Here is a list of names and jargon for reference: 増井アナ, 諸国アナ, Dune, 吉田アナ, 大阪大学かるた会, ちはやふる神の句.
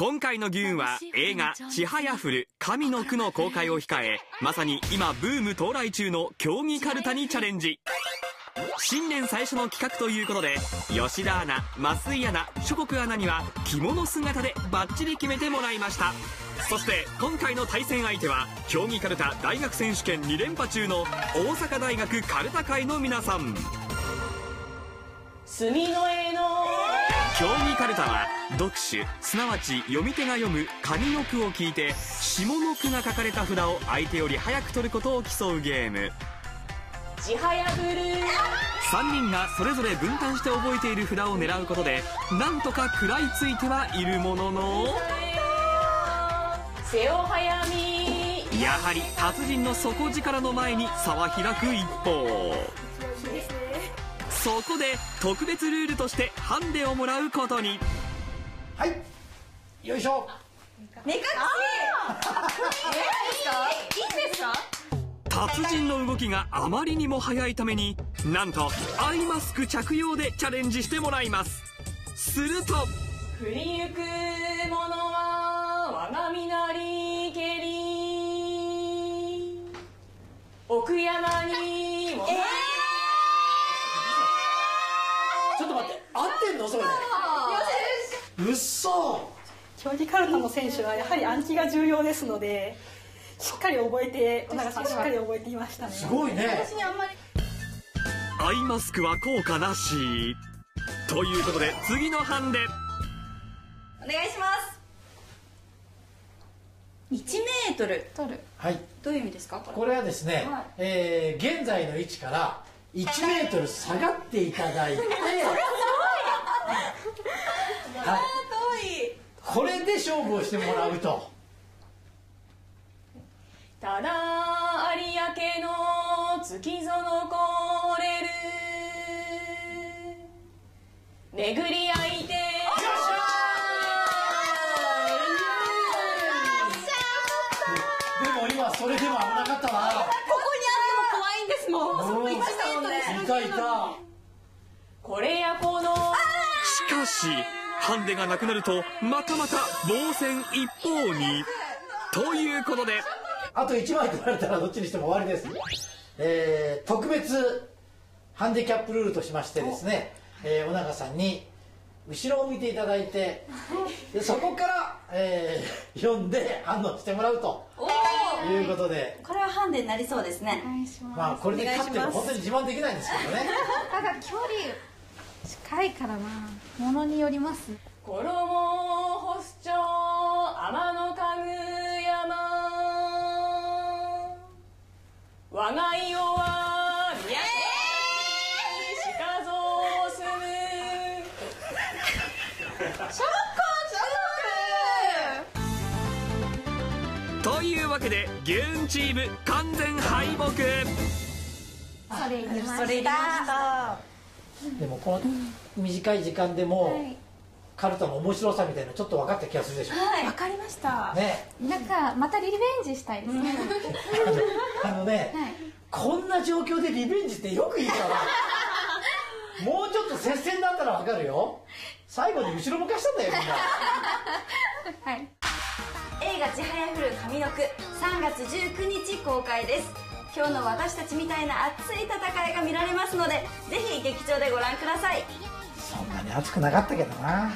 今回の「Dune」は映画「ちはやふる神の句」の公開を控え、まさに今ブーム到来中の競技かるたにチャレンジ。新年最初の企画ということで、吉田アナ、増井アナ、諸国アナには着物姿でバッチリ決めてもらいました。そして今回の対戦相手は競技かるた大学選手権2連覇中の大阪大学かるた会の皆さん。墨の絵の競技かるたは読手、すなわち読み手が読む上の句を聞いて下の句が書かれた札を相手より早く取ることを競うゲーム。ちはやふる3人がそれぞれ分担して覚えている札を狙うことでなんとか食らいついてはいるものの、背を早見、やはり達人の底力の前に差は開く一方。そこで特別ルールとしてハンデをもらうことに。はい、よいしょ。目隠しいいんですか？達人の動きがあまりにも速いために、なんとアイマスク着用でチャレンジしてもらいます。すると、振りゆくものは我が身なりけり、奥山にも合ってんのそれ。うっそ。競技かるたの選手はやはり暗記が重要ですので、しっかり覚えて、おなかさんしっかり覚えていましたね。すごいね。私にあんまり。アイマスクは効果なし。ということで次のハンデ。お願いします。1メートル。はい。どういう意味ですか？これはですね、現在の位置から1メートル下がっていただいて。はい、これで勝負をしてもらうと。ただ有明の月ぞのこれる巡り合いて。でも今それでは危なかったな。ここにあっても怖いんですもん。いたいた。これやこの。しかしハンデがなくなるとまたまた防戦一方に。ということで、あと1枚取られたらどっちにしても終わりです。特別ハンデキャップルールとしましてですね、尾長さんに後ろを見ていただいて、でそこから、読んで反応してもらうということで、これはハンデになりそうですね。まあこれで勝っても本当に自慢できないんですけどね。ただ距離近いからな。ものによります。衣保守町天の神具山、我が家は宮城鹿像すむ。ショック。というわけでギューンチーム完全敗北。それいりました。でもこの短い時間でもかるたの面白さみたいなちょっと分かった気がするでしょ。分かりましたね。なんかまたリベンジしたいですね。あのね、こんな状況でリベンジってよくいいから。もうちょっと接戦だったら分かるよ。最後に後ろ向かしたんだよみんな。はい、映画「ちはやふる神の句」3月19日公開です。今日の私たちみたいな熱い戦いが見られますので、ぜひ劇場でご覧ください。そんなに熱くなかったけどな。